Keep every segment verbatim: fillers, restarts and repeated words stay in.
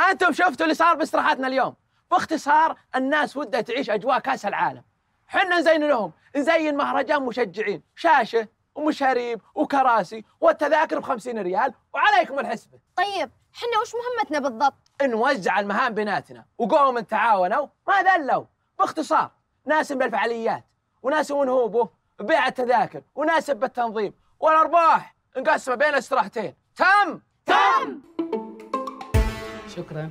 انتم شفتوا اللي صار باستراحاتنا اليوم. باختصار الناس ودها تعيش اجواء كاس العالم، حنا نزين لهم، نزين مهرجان مشجعين، شاشه ومشاريب وكراسي والتذاكر بخمسين ريال وعليكم الحسبه. طيب حنا وش مهمتنا بالضبط؟ نوزع المهام بيناتنا وقوم تعاونوا ما ذلوا. باختصار ناسم بالفعاليات وناس ونهوبه ببيع التذاكر وناسب بالتنظيم، والارباح نقسمها بين استراحتين. تم تم. شكرا.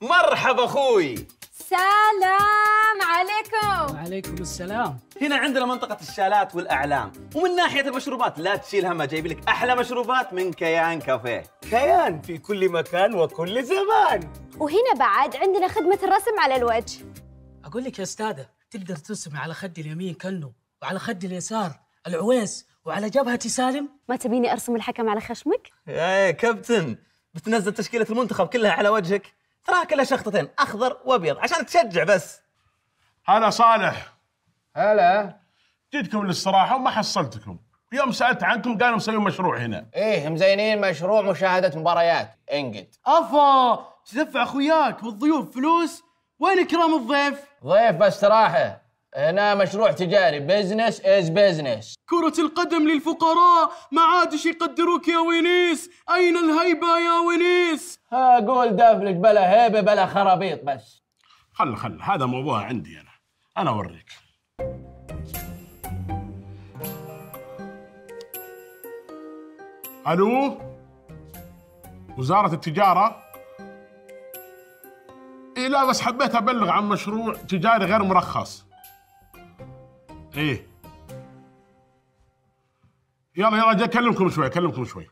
مرحبا اخوي. سلام عليكم. وعليكم السلام. هنا عندنا منطقة الشالات والأعلام، ومن ناحية المشروبات لا تشيل همها، جايب لك أحلى مشروبات من كيان كافيه. كيان في كل مكان وكل زمان. وهنا بعد عندنا خدمة الرسم على الوجه. أقول لك يا أستاذة، تقدر ترسم على خدي اليمين كنو، وعلى خدي اليسار العويس، وعلى جبهتي سالم. ما تبيني أرسم الحكم على خشمك؟ يا كابتن بتنزل تشكيلة المنتخب كلها على وجهك، تراها كلها شخطتين اخضر وابيض عشان تشجع بس. هلا صالح. هلا. جيتكم للصراحه وما حصلتكم، يوم سالت عنكم قالوا مسويين مشروع هنا. ايه مزينين مشروع مشاهده مباريات انقد. افا تدفع اخوياك والضيوف فلوس، وين اكرام الضيف؟ ضيف بس تراحه، هنا مشروع تجاري، بزنس از بزنس. كرة القدم للفقراء، ما عادش يقدروك يا ونيس، أين الهيبة يا ونيس؟ أقول دفلك بلا هيبة بلا خرابيط بس. خل خل هذا موضوع عندي أنا، أنا أوريك. ألو؟ وزارة التجارة؟ إيه لا بس حبيت أبلغ عن مشروع تجاري غير مرخص. ايه يلا يلا جاي اكلمكم شوي اكلمكم شوي.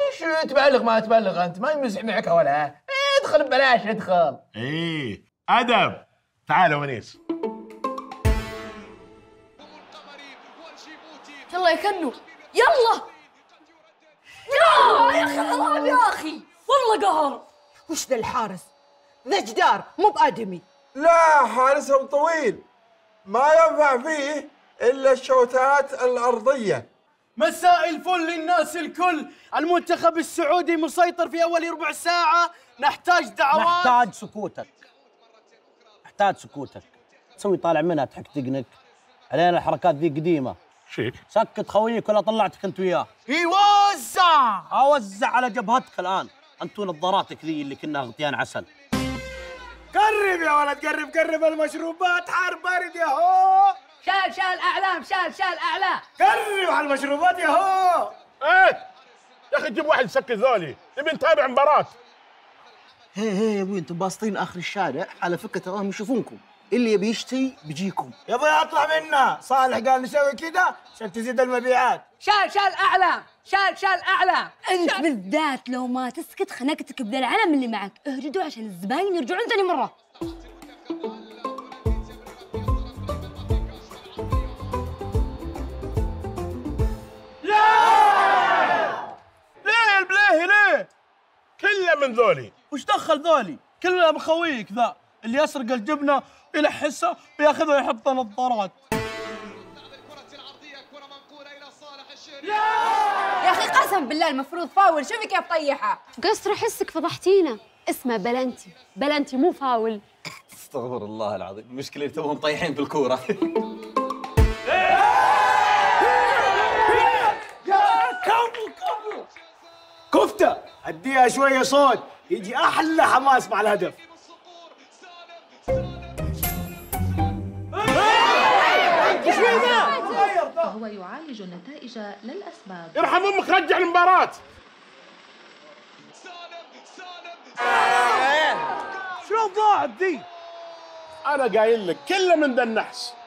ايش تبلغ ما تبلغ انت؟ ما يمزح معك ولا ادخل ببلاش ادخل. ايه ادب. تعالوا ونيس. يلا يا كنو يلا يلا يا اخي حرام يا اخي والله قهر. وش ذا الحارس؟ ذا جدار مو بادمي. لا حارسهم طويل ما ينفع فيه إلا الشوتات الأرضية. مساء الفل للناس الكل. المنتخب السعودي مسيطر في أول ربع ساعة. نحتاج دعوات. نحتاج سكوتك نحتاج سكوتك تسوي طالع منها تحك تقنك علينا. الحركات ذي قديمة. شيك سكت خويك ولا طلعتك أنت وياه. يوزع أوزع على جبهتك الآن. أنتو نظاراتك ذي اللي كنا غطيان عسل. قرب يا ولد قرب قرب المشروبات حار بارد يا هو. شال شال اعلام شال شال اعلام. قرب على المشروبات يا هو. ايه يا اخي جيب واحد يسكر ذولي، نبي نتابع مباراة. هي هي يا ابوي انتم باسطين اخر الشارع على فكرة، تراهم يشوفونكم. اللي يبي يشتري بيجيكم. يا ابوي اطلع منا، صالح قال نسوي كذا عشان تزيد المبيعات. شال شال اعلام شال شال اعلام. انت شال. بالذات لو ما تسكت خنقتك بذا العلم اللي معك. اهرجوا عشان الزباين يرجعون ثاني مره. لا ليه يا البلاهي ليه؟ كله من ذولي. وش دخل ذولي؟ كله من خويك ذا اللي يسرق الجبنه يلحسها وياخذها ويحطها نظارات. يا اخي قسم بالله المفروض فاول. شوفي كيف طيحها. قصر حسك فضحتينا. اسمه بلنتي بلنتي مو فاول. استغفر الله العظيم. المشكله اللي توهم طايحين بالكوره. يا كفو كفو كفته اديها شويه صوت يجي احلى حماس مع الهدف. هو يعالج النتائج للأسباب. يرحم أمك رجع المباراة. شلون ضاعت دي؟ أنا قايل لك كله من ذا النحس.